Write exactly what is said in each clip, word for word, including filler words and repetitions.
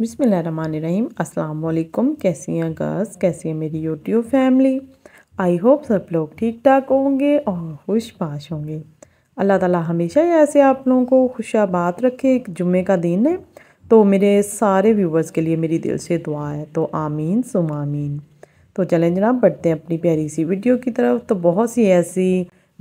बिस्मिल्लाहिर्रहमानिर्रहीम। अस्सलाम वालेकुम। कैसी हैं गर्ल्स, कैसी है मेरी यूट्यूब फैमिली। आई होप सब लोग ठीक ठाक होंगे और खुश पाश होंगे। अल्लाह ताला हमेशा ऐसे आप लोगों को खुशाबाद रखे। एक जुम्मे का दिन है तो मेरे सारे व्यूवर्स के लिए मेरी दिल से दुआ है, तो आमीन सुम आमीन। तो चलें जनाब, बढ़ते हैं अपनी प्यारी सी वीडियो की तरफ। तो बहुत सी ऐसी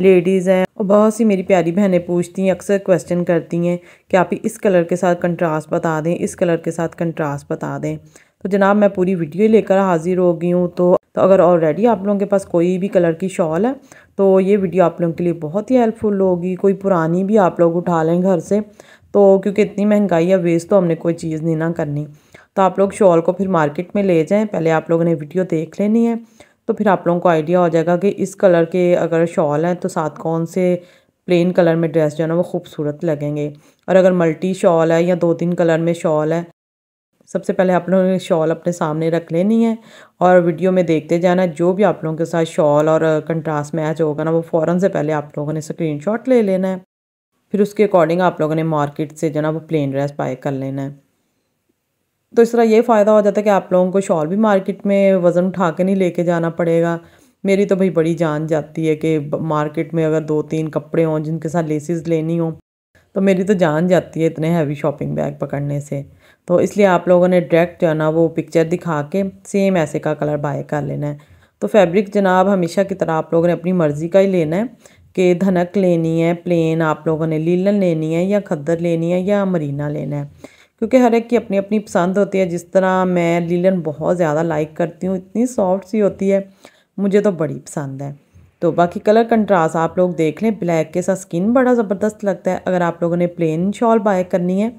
लेडीज़ हैं और बहुत सी मेरी प्यारी बहनें पूछती हैं, अक्सर क्वेश्चन करती हैं कि आप इस कलर के साथ कंट्रास्ट बता दें, इस कलर के साथ कंट्रास्ट बता दें। तो जनाब मैं पूरी वीडियो लेकर हाजिर हो गई हूँ। तो तो अगर ऑलरेडी आप लोगों के पास कोई भी कलर की शॉल है तो ये वीडियो आप लोगों के लिए बहुत ही हेल्पफुल होगी। कोई पुरानी भी आप लोग उठा लें घर से, तो क्योंकि इतनी महंगाई या वेस्ट तो हमने कोई चीज़ नहीं ना करनी। तो आप लोग शॉल को फिर मार्केट में ले जाएँ, पहले आप लोगों ने वीडियो देख लेनी है, तो फिर आप लोगों को आइडिया हो जाएगा कि इस कलर के अगर शॉल हैं तो साथ कौन से प्लेन कलर में ड्रेस जो है ना वो खूबसूरत लगेंगे। और अगर मल्टी शॉल है या दो तीन कलर में शॉल है, सबसे पहले आप लोगों ने शॉल अपने सामने रख लेनी है और वीडियो में देखते जाना। जो भी आप लोगों के साथ शॉल और कंट्रास्ट मैच होगा ना वो फ़ौरन से पहले आप लोगों ने स्क्रीनशॉट ले लेना है। फिर उसके अकॉर्डिंग आप लोगों ने मार्केट से जो है ना वो प्लेन ड्रेस बाय कर लेना है। तो इस तरह ये फ़ायदा हो जाता है कि आप लोगों को शॉल भी मार्केट में वज़न उठा के नहीं लेके जाना पड़ेगा। मेरी तो भाई बड़ी जान जाती है कि मार्केट में अगर दो तीन कपड़े हों जिनके साथ लेसेस लेनी हो तो मेरी तो जान जाती है इतने हैवी शॉपिंग बैग पकड़ने से। तो इसलिए आप लोगों ने डायरेक्ट जो है ना वो पिक्चर दिखा के सेम ऐसे का कलर बाय कर लेना है। तो फैब्रिक जनाब हमेशा की तरह आप लोगों ने अपनी मर्ज़ी का ही लेना है कि धनक लेनी है, प्लेन आप लोगों ने लीलन लेनी है या खद्दर लेनी है या मरीना लेना है, क्योंकि हर एक की अपनी अपनी पसंद होती है। जिस तरह मैं लीलन बहुत ज़्यादा लाइक करती हूँ, इतनी सॉफ्ट सी होती है, मुझे तो बड़ी पसंद है। तो बाकी कलर कंट्रास्ट आप लोग देख लें। ब्लैक के साथ स्किन बड़ा ज़बरदस्त लगता है। अगर आप लोगों ने प्लेन शॉल बाय करनी है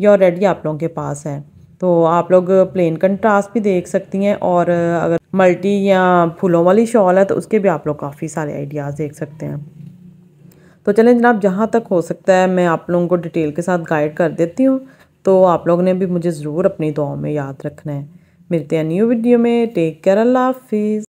या रेडी आप लोगों के पास है तो आप लोग प्लेन कंट्रास्ट भी देख सकती हैं, और अगर मल्टी या फूलों वाली शॉल है तो उसके भी आप लोग काफ़ी सारे आइडियाज़ देख सकते हैं। तो चलें जनाब, जहाँ तक हो सकता है मैं आप लोगों को डिटेल के साथ गाइड कर देती हूँ। तो आप लोगों ने भी मुझे ज़रूर अपनी दुआओं में याद रखना है। मिलते हैं न्यू वीडियो में। टेक केयर, अल्लाह हाफिज़।